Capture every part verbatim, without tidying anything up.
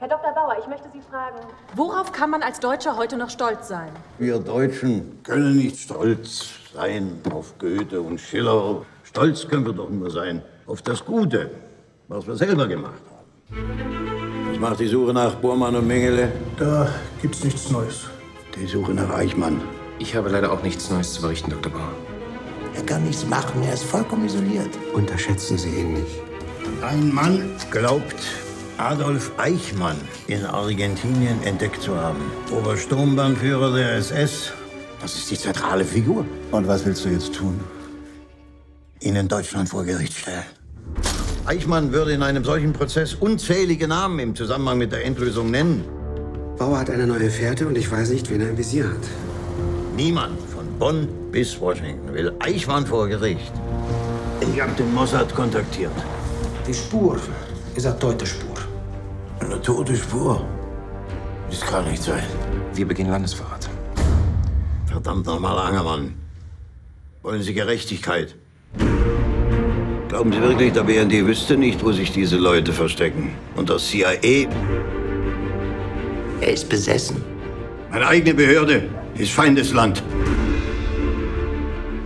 Herr Doktor Bauer, ich möchte Sie fragen, worauf kann man als Deutscher heute noch stolz sein? Wir Deutschen können nicht stolz sein auf Goethe und Schiller. Stolz können wir doch nur sein auf das Gute, was wir selber gemacht haben. Was macht die Suche nach Bormann und Mengele? Da gibt's nichts Neues. Die Suche nach Eichmann. Ich habe leider auch nichts Neues zu berichten, Doktor Bauer. Er kann nichts machen, er ist vollkommen isoliert. Unterschätzen Sie ihn nicht. Ein Mann glaubt, Adolf Eichmann in Argentinien entdeckt zu haben. Obersturmbannführer der S S. Das ist die zentrale Figur. Und was willst du jetzt tun? Ihn in Deutschland vor Gericht stellen. Eichmann würde in einem solchen Prozess unzählige Namen im Zusammenhang mit der Endlösung nennen. Bauer hat eine neue Fährte und ich weiß nicht, wen er im Visier hat. Niemand von Bonn bis Washington will Eichmann vor Gericht. Ich habe den Mossad kontaktiert. Die Spur ist eine tote Spur. Eine tote Spur? Das kann nicht sein. Wir beginnen Landesverrat. Verdammt nochmal, Angermann. Wollen Sie Gerechtigkeit? Glauben Sie wirklich, der B N D wüsste nicht, wo sich diese Leute verstecken? Und das C I A? Er ist besessen. Meine eigene Behörde ist feindes Land.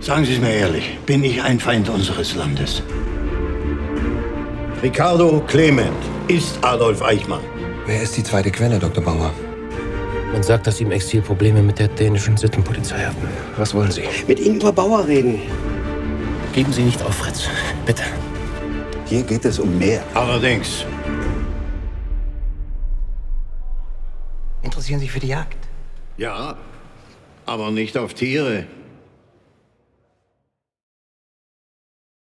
Sagen Sie es mir ehrlich, bin ich ein Feind unseres Landes? Ricardo Clement ist Adolf Eichmann. Wer ist die zweite Quelle, Doktor Bauer? Man sagt, dass ihm Exilprobleme mit der dänischen Sittenpolizei hatten. Was wollen Sie? Mit Ihnen über Bauer reden. Geben Sie nicht auf, Fritz. Bitte. Hier geht es um mehr. Allerdings. Interessieren Sie sich für die Jagd? Ja, aber nicht auf Tiere.